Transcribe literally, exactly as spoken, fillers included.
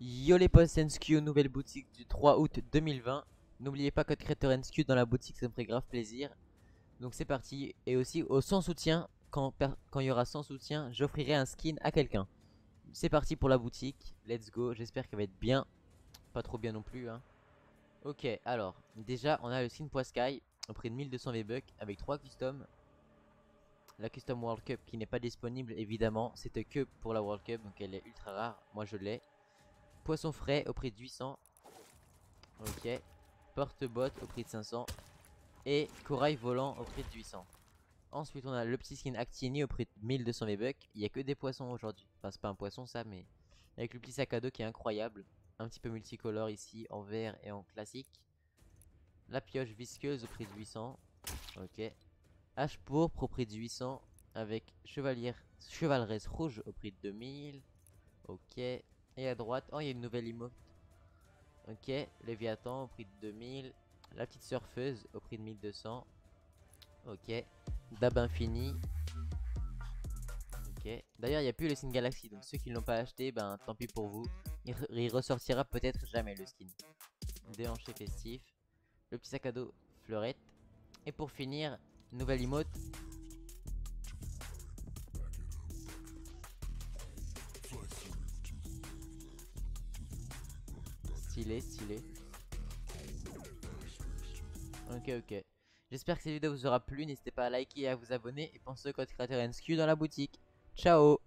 Yo les posts N S Q, nouvelle boutique du trois août deux mille vingt. N'oubliez pas code créateur N S Q dans la boutique, ça me ferait grave plaisir. Donc c'est parti. Et aussi au cent soutien, quand il y aura cent soutiens, j'offrirai un skin à quelqu'un. C'est parti pour la boutique, let's go. J'espère qu'elle va être bien. Pas trop bien non plus hein. Ok, alors déjà on a le skin Poiscaille au prix de mille deux cents V-Bucks avec trois customs. La custom World Cup qui n'est pas disponible évidemment, c'était que pour la World Cup, donc elle est ultra rare. Moi je l'ai. Poisson frais au prix de huit cents. Ok. Porte-bottes au prix de cinq cents. Et corail volant au prix de huit cents. Ensuite on a le petit skin Actini au prix de mille deux cents V-Bucks. Il n'y a que des poissons aujourd'hui. Enfin c'est pas un poisson ça, mais avec le petit sac à dos qui est incroyable. Un petit peu multicolore ici en vert et en classique. La pioche visqueuse au prix de huit cents. Ok. Hache pourpre au prix de huit cents. Avec chevalière, chevaleresse rouge au prix de deux mille. Ok. Et à droite, oh il y a une nouvelle emote. Ok, Léviathan au prix de deux mille. La petite surfeuse au prix de mille deux cents. Ok, Dab Infini. Ok, d'ailleurs il n'y a plus le skin Galaxy. Donc ceux qui ne l'ont pas acheté, ben tant pis pour vous. Il, re il ressortira peut-être jamais le skin. Déhanché festif. Le petit sac à dos, fleurette. Et pour finir, nouvelle emote. Stylé, stylé. Ok, ok. J'espère que cette vidéo vous aura plu. N'hésitez pas à liker et à vous abonner. Et pensez au code créateur N S Q dans la boutique. Ciao!